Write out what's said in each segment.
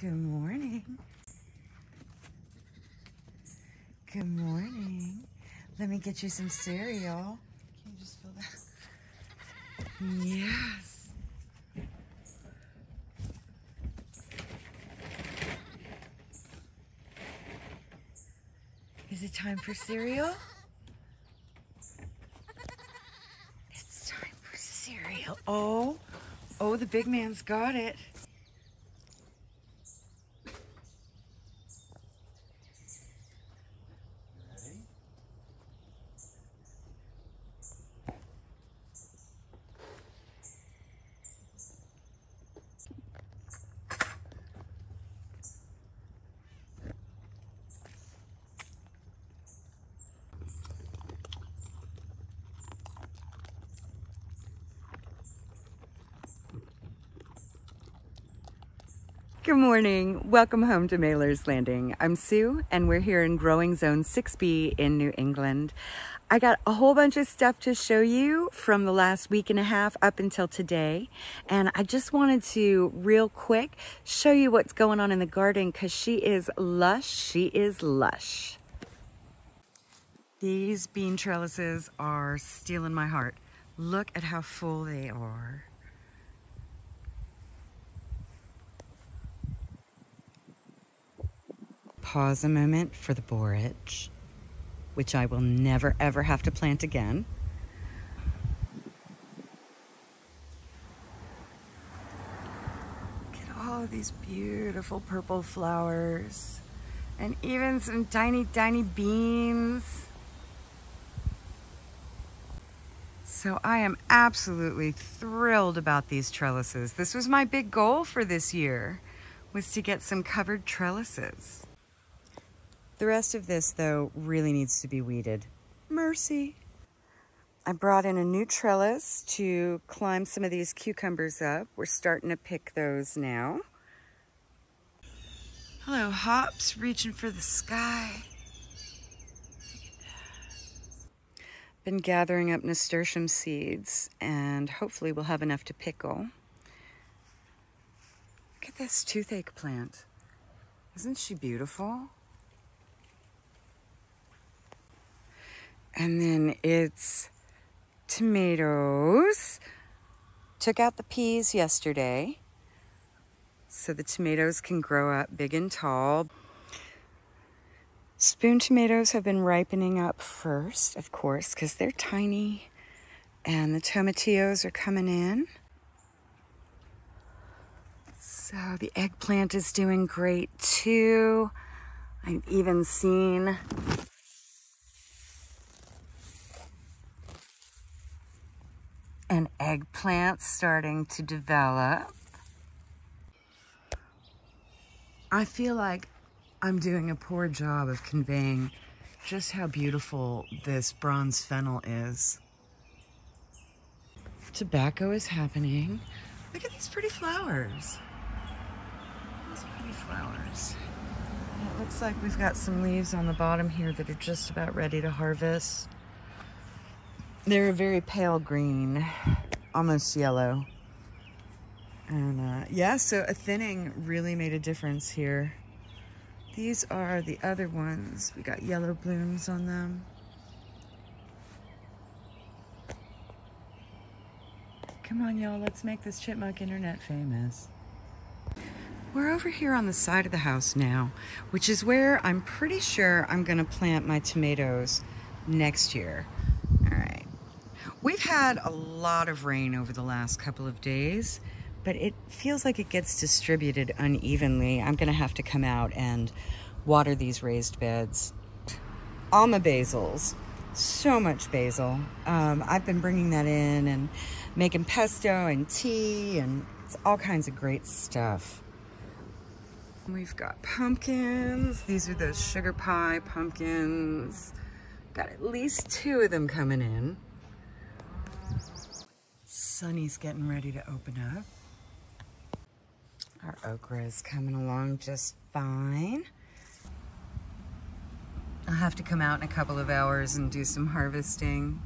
Good morning. Good morning. Let me get you some cereal. Can you just feel that? Yes. Is it time for cereal? It's time for cereal. Oh, the big man's got it. Good morning. Welcome home to Mailer's Landing. I'm Sue and we're here in Growing Zone 6B in New England. I got a whole bunch of stuff to show you from the last week and a half up until today. And I just wanted to real quick show you what's going on in the garden because she is lush. She is lush. These bean trellises are stealing my heart. Look at how full they are. Pause a moment for the borage, which I will never ever have to plant again. Look at all of these beautiful purple flowers and even some tiny, tiny beans. So I am absolutely thrilled about these trellises. This was my big goal for this year, was to get some covered trellises. The rest of this, though, really needs to be weeded. Mercy. I brought in a new trellis to climb some of these cucumbers up. We're starting to pick those now. Hello, hops, reaching for the sky. Look at that. Been gathering up nasturtium seeds, and hopefully we'll have enough to pickle. Look at this toothache plant. Isn't she beautiful? And then it's tomatoes. Took out the peas yesterday, so the tomatoes can grow up big and tall. Spoon tomatoes have been ripening up first, of course, because they're tiny. And the tomatillos are coming in. So the eggplant is doing great too. I've even seen an eggplant starting to develop. I feel like I'm doing a poor job of conveying just how beautiful this bronze fennel is. Tobacco is happening. Look at these pretty flowers. Those pretty flowers. It looks like we've got some leaves on the bottom here that are just about ready to harvest. They're a very pale green, almost yellow. And yeah, so a thinning really made a difference here. These are the other ones. We got yellow blooms on them. Come on, y'all, let's make this chipmunk internet famous. We're over here on the side of the house now, which is where I'm pretty sure I'm gonna plant my tomatoes next year. We've had a lot of rain over the last couple of days, but it feels like it gets distributed unevenly. I'm gonna have to come out and water these raised beds. Alma basils, so much basil. I've been bringing that in and making pesto and tea, and it's all kinds of great stuff. We've got pumpkins. These are those sugar pie pumpkins. Got at least two of them coming in. Sunny's getting ready to open up. Our okra is coming along just fine. I'll have to come out in a couple of hours and do some harvesting.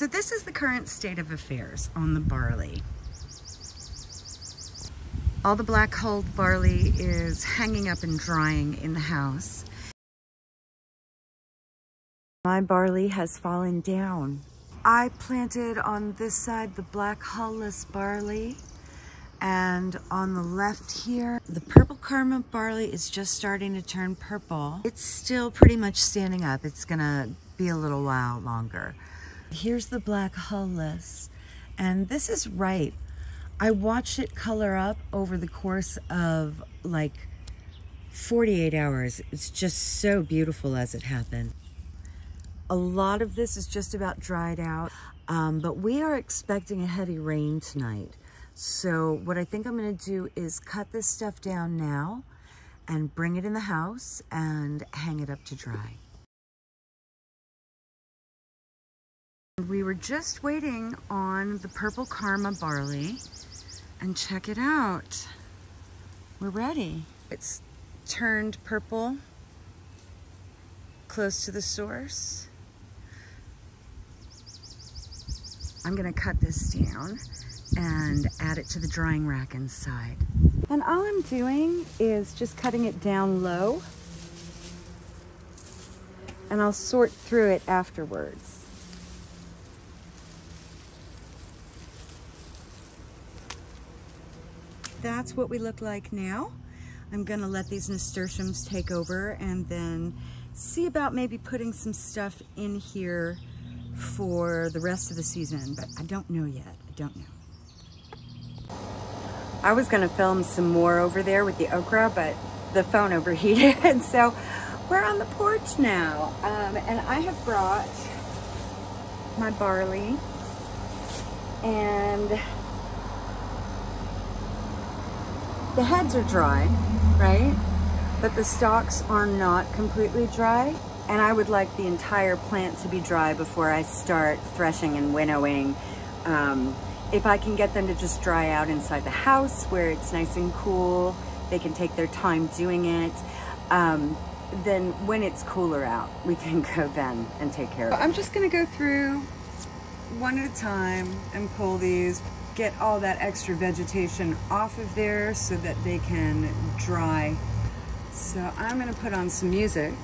So this is the current state of affairs on the barley. All the black hulled barley is hanging up and drying in the house. My barley has fallen down. I planted on this side the black hulless barley, and on the left here, the purple karma barley is just starting to turn purple. It's still pretty much standing up. It's gonna be a little while longer. Here's the black hulless, and this is ripe. I watched it color up over the course of like 48 hours. It's just so beautiful as it happened. A lot of this is just about dried out, but we are expecting a heavy rain tonight. So what I think I'm gonna do is cut this stuff down now and bring it in the house and hang it up to dry. We were just waiting on the purple karma barley, and check it out. We're ready. It's turned purple close to the source. I'm gonna cut this down and add it to the drying rack inside. And all I'm doing is just cutting it down low, and I'll sort through it afterwards. That's what we look like now. I'm gonna let these nasturtiums take over and then see about maybe putting some stuff in here for the rest of the season, but I don't know yet. I don't know. I was gonna film some more over there with the okra, but the phone overheated. So we're on the porch now. And I have brought my barley, and the heads are dry, right? But the stalks are not completely dry. And I would like the entire plant to be dry before I start threshing and winnowing. If I can get them to just dry out inside the house where it's nice and cool, they can take their time doing it. Then when it's cooler out, we can go then and take care of it. I'm just gonna go through one at a time and pull these, get all that extra vegetation off of there so that they can dry. So I'm gonna put on some music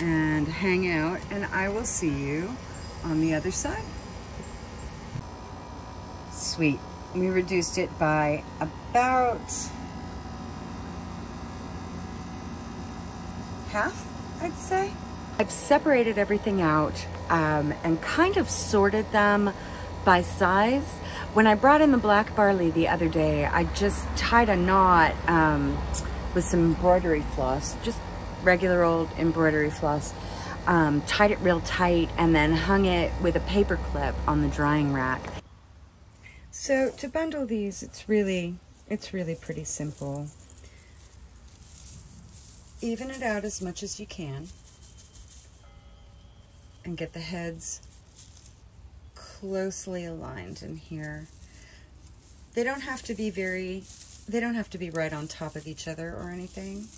and hang out, and I will see you on the other side. Sweet. We reduced it by about half, I'd say. I've separated everything out and kind of sorted them by size. When I brought in the black barley the other day, I just tied a knot with some embroidery floss, just regular old embroidery floss, tied it real tight, and then hung it with a paper clip on the drying rack. So to bundle these, it's really pretty simple. Even it out as much as you can and get the heads closely aligned in here. They don't have to be right on top of each other or anything,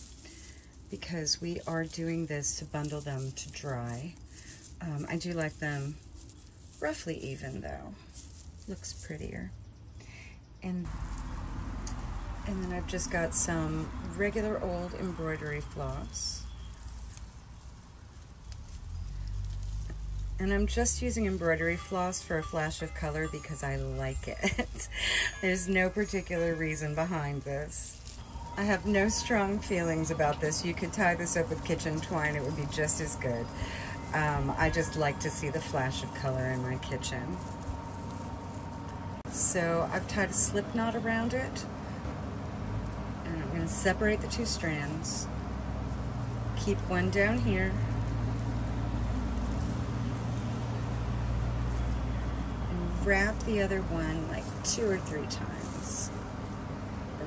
because we are doing this to bundle them to dry. I do like them roughly even though. Looks prettier. And then I've just got some regular old embroidery floss. And I'm just using embroidery floss for a flash of color because I like it. There's no particular reason behind this. I have no strong feelings about this. You could tie this up with kitchen twine. It would be just as good. I just like to see the flash of color in my kitchen. So I've tied a slip knot around it, and I'm gonna separate the two strands. Keep one down here, and wrap the other one like 2 or 3 times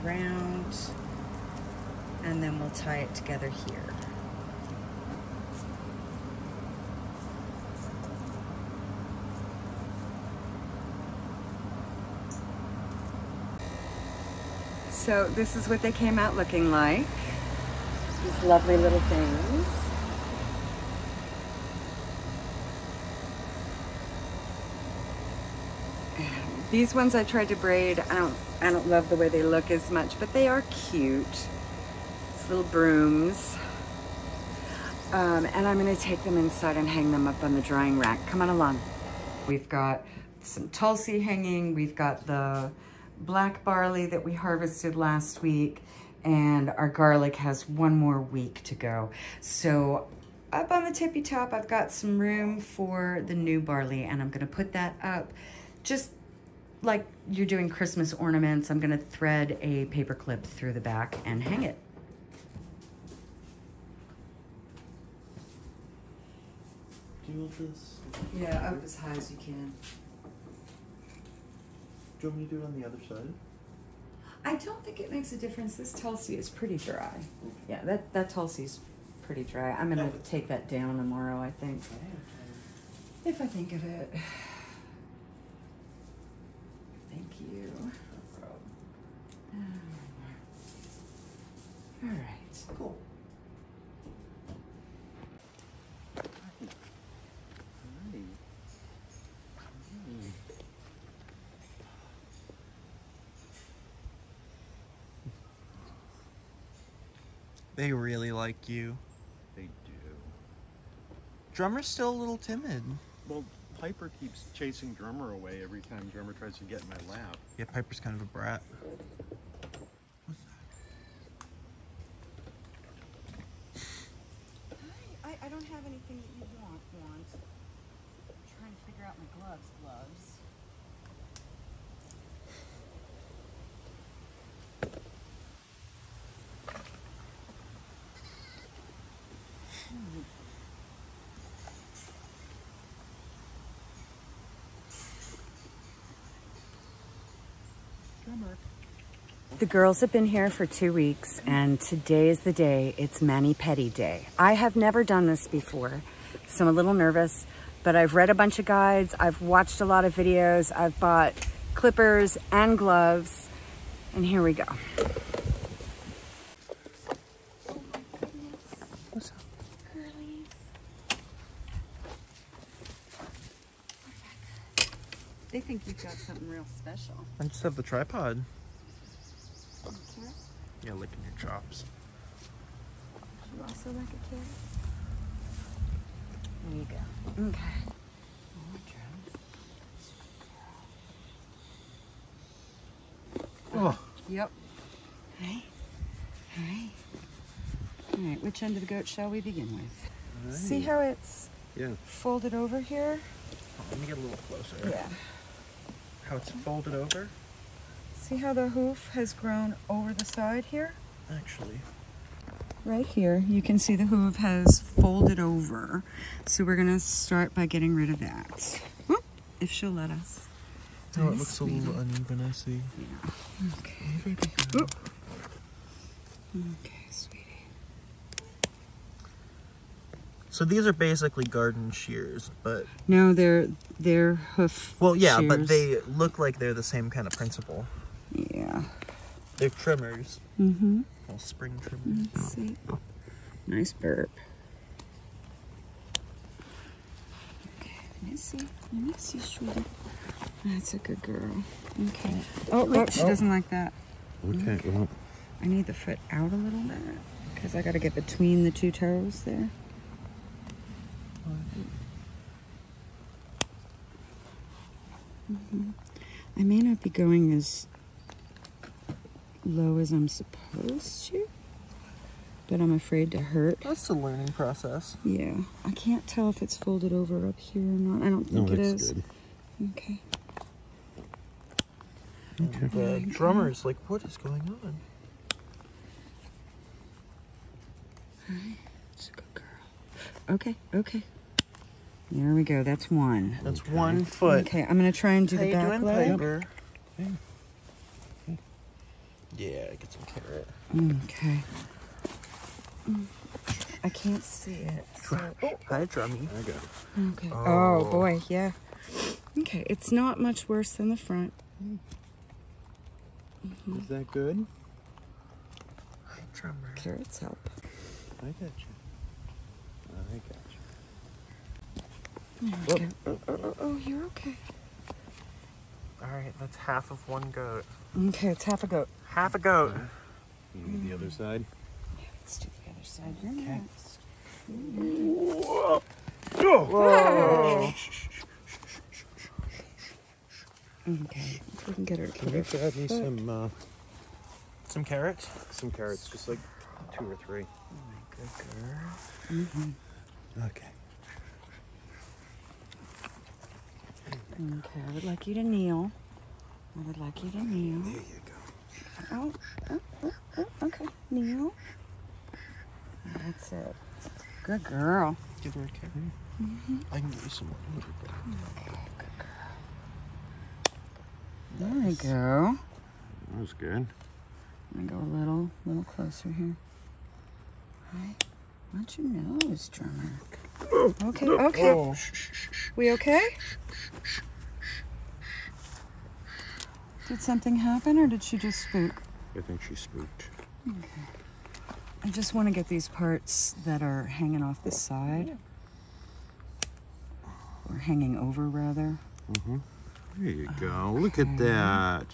around. And then we'll tie it together here. So this is what they came out looking like. These lovely little things. These ones I tried to braid. I don't love the way they look as much, but they are cute. It's little brooms. And I'm gonna take them inside and hang them up on the drying rack. Come on along. We've got some tulsi hanging. We've got the black barley that we harvested last week, and our garlic has one more week to go. So up on the tippy top, I've got some room for the new barley, and I'm gonna put that up just like you're doing Christmas ornaments. I'm gonna thread a paper clip through the back and hang it. Do you want this? Yeah, up as high as you can. Do you want me to do it on the other side? I don't think it makes a difference. This tulsi is pretty dry. Yeah, that tulsi's pretty dry. I'm gonna take that down tomorrow, I think. If I think of it. Thank you. No problem. All right. Cool. They really like you. They do. Drummer's still a little timid. Well, Piper keeps chasing Drummer away every time Drummer tries to get in my lap. Yeah, Piper's kind of a brat. What's that? I don't have anything that you want. I'm trying to figure out my gloves. The girls have been here for 2 weeks, and today is the day. It's mani-pedi day. I have never done this before, so I'm a little nervous, but I've read a bunch of guides. I've watched a lot of videos. I've bought clippers and gloves, and here we go. They think you've got something real special. I just have the tripod. Carrot? Yeah, licking your chops. You also like a carrot? There you go. Okay. More drums. Oh. Yep. Hey. Hey. All right, which end of the goat shall we begin with? Right. See how it's folded over here? Oh, let me get a little closer. Yeah. How it's folded over. See how the hoof has grown over the side here? Actually. Right here, you can see the hoof has folded over. So we're gonna start by getting rid of that. Whoop, if she'll let us. Oh, nice. It looks a little uneven, I see. Yeah. Okay. Whoop. Okay, sweetie. So these are basically garden shears, but... No, they're hoof Well, yeah, shears. But they look like they're the same kind of principle. Yeah. They're trimmers. Mm-hmm. Little spring trimmers. Let's see. Nice burp. Okay, let me see, sweetie. That's a good girl. Okay. Oh, look, she doesn't like that. Okay, well. I need the foot out a little bit, because I got to get between the two toes there. Mm-hmm. I may not be going as low as I'm supposed to, but I'm afraid to hurt. That's the learning process. Yeah. I can't tell if it's folded over up here or not. I don't think it is. Good. Okay. Okay. The drummer's like, what is going on? Hi. It's a good girl. Okay, okay. There we go. That's one. That's okay. 1 foot. Okay, I'm going to try and do the back leg. Okay. Yeah, get some carrot. Okay. I can't see it. So. Oh, hi, Drummy. There you go. Okay. Oh, boy, yeah. Okay, it's not much worse than the front. Mm-hmm. Is that good? Hi, Drummer. Carrots help. I got you. I got you. There we go. Oh, you're okay. All Alright, that's half of one goat. Okay, it's half a goat. Half a goat. You need the other side? Yeah, let's do the other side. You're next. Whoa. Whoa. Okay, if we can get her. Can we grab me some carrots? Some carrots, just like 2 or 3. Oh my good girl. Mm-hmm. Okay. Okay, I would like you to kneel. I would like you to kneel. There you go. Oh, okay. Kneel. That's it. Good girl. Give her a kick. Mm-hmm. I can give you some more. Okay, good girl. There we go. That was good. I'm going to go a little closer here. All right. Watch your nose, drummer. Okay, okay. Oh. We okay? Did something happen or did she just spook? I think she spooked. Okay. I just want to get these parts that are hanging off the side. Or hanging over, rather. Mm-hmm. There you go. Okay. Look at that.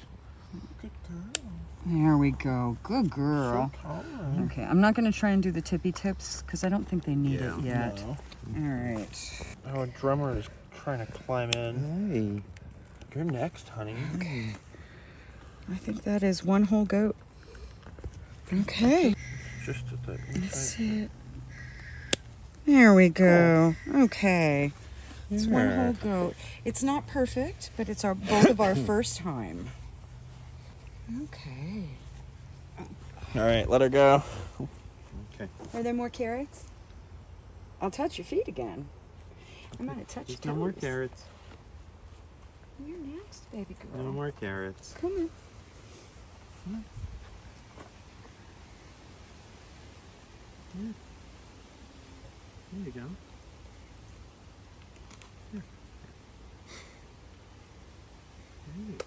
Good girl. There we go. Good girl. Okay, I'm not going to try and do the tippy tips because I don't think they need it yet. No. All right. Oh, a drummer is trying to climb in. Hey, you're next, honey. Okay. I think that is one whole goat. Okay. Just at the inside. Let's see it. There we go. Oh. Okay. It's one whole goat. It's not perfect, but it's our both of our first time. Okay. All right, let her go. Okay. Are there more carrots? I'll touch your feet again. I'm going to touch your toes. No more carrots. You're next, baby girl. No more carrots. Come on. Come on. Yeah. There you go. Yeah. There you go.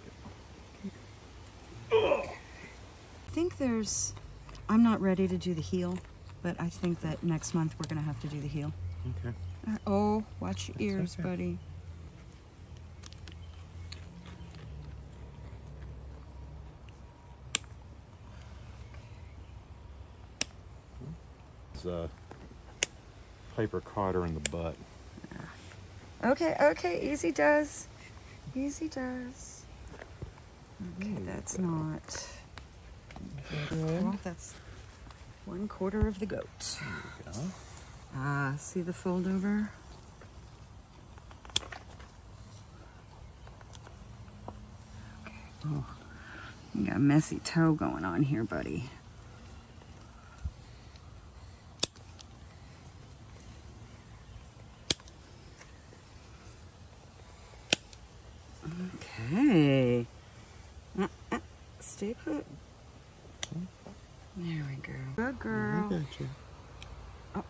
I think there's, I'm not ready to do the heel, but I think that next month we're going to have to do the heel. Okay. Oh, watch your ears, buddy. It's Piper caught her in the butt. Okay, okay, easy does. Easy does. Okay, that's not... Well, that's 1/4 of the goat. There you go. See the fold over? Okay. Oh, you got a messy toe going on here, buddy. Okay. Stay put. There we go. Good girl. I got you. Oh.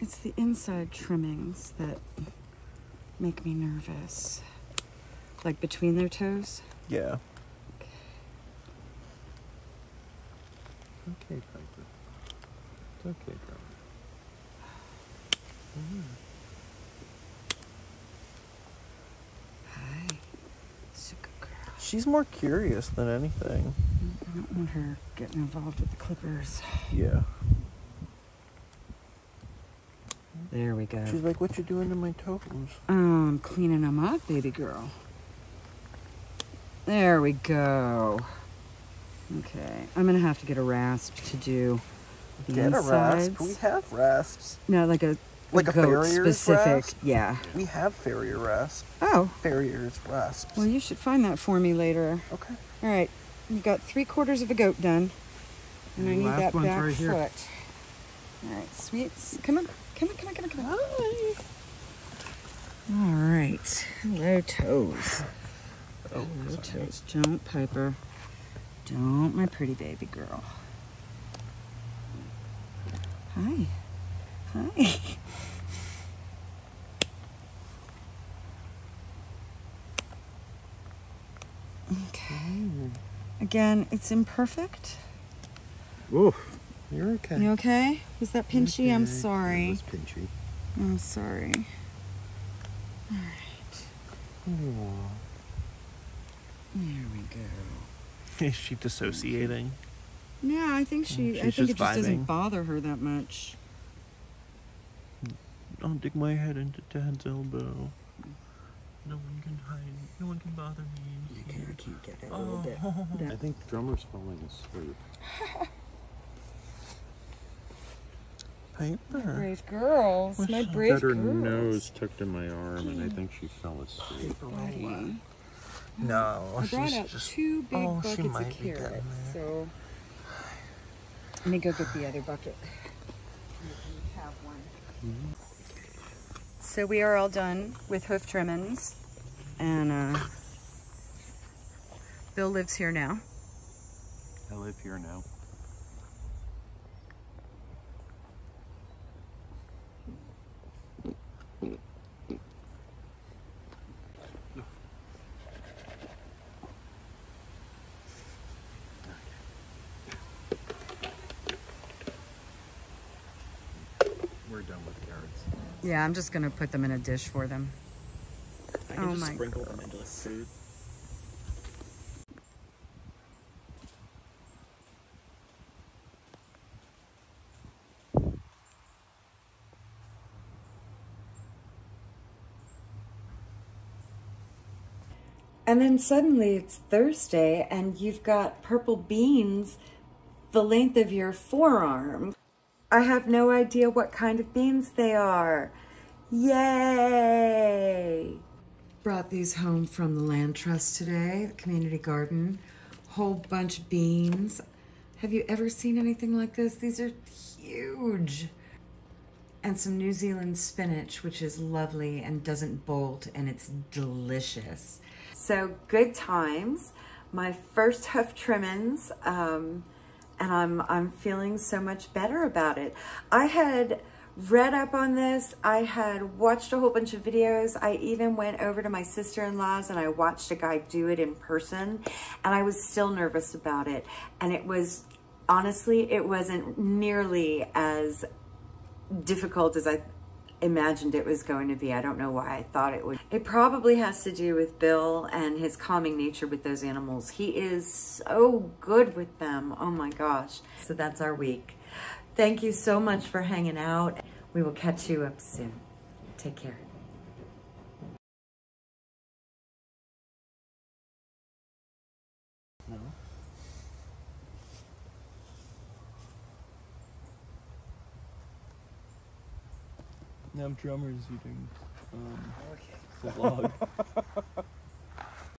It's the inside trimmings that make me nervous. Like between their toes? Yeah. Okay. Okay, Piper. It's okay, girl. Mm. She's more curious than anything. I don't want her getting involved with the clippers. Yeah. There we go. She's like, what you doing to my toes? I'm cleaning them up, baby girl. There we go. Okay. I'm going to have to get a rasp to do the insides. Get a rasp? We have rasps. No, like a... Like a farrier's specific, rasp? Yeah. We have farrier rasp. Oh. Farrier's rasps. Well, you should find that for me later. Okay. All right. We've got 3/4 of a goat done. And I need that back right foot. All right, sweets. Come on. Come on, come on, come on, come on. Hi. All right. Hello, toes. Oh, hello, toes. Don't, Piper. Don't, my pretty baby girl. Hi. Hi. Okay. Again, it's imperfect. Oof. You're okay. You okay? Was that pinchy? Okay. I'm sorry. It was pinchy. I'm sorry. All right. Aww. There we go. Is she dissociating? Yeah, I think she. I think it just doesn't bother her that much. I'll dig my head into Dad's elbow. No one can hide. No one can bother me. You kind of keep getting a little bit. I think the drummer's falling asleep. Paper. Brave girls. My brave girls. I got her nose tucked in my arm, and I think she fell asleep. Right. No, I brought out just, two big buckets of carrots, so let me go get the other bucket. You have one. So we are all done with hoof trimmings, and Bill lives here now. I live here now. Yeah, I'm just gonna put them in a dish for them. I can just sprinkle them into the food. And then suddenly it's Thursday and you've got purple beans the length of your forearm. I have no idea what kind of beans they are. Yay! Brought these home from the Land Trust today, the community garden. Whole bunch of beans. Have you ever seen anything like this? These are huge. And some New Zealand spinach, which is lovely and doesn't bolt, and it's delicious. So good times. My first hoof trimmings. And I'm feeling so much better about it. I had read up on this. I had watched a whole bunch of videos. I even went over to my sister-in-law's and I watched a guy do it in person, and I was still nervous about it. And it was, honestly, it wasn't nearly as difficult as I imagined it was going to be. I don't know why I thought it would. It probably has to do with Bill and his calming nature with those animals. He is so good with them. Oh my gosh. So that's our week. Thank you so much for hanging out. We will catch you up soon. Take care. Now drummer's eating the vlog.